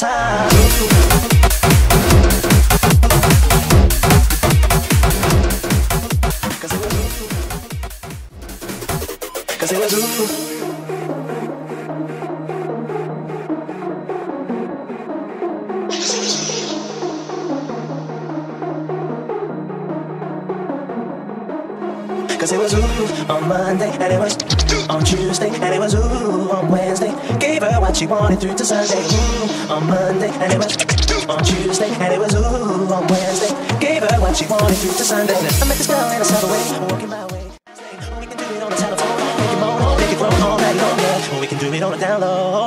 time. Cause it was you. Cause it was you on Monday, and it was on Tuesday, and it was you on Wednesday. Gave her what she wanted through to Sunday. Ooh, on Monday, and it was on Tuesday, and it was you on Wednesday. Gave her what she wanted through to Sunday. I met this girl and I saw the way, walking my way. We can do it on the down low.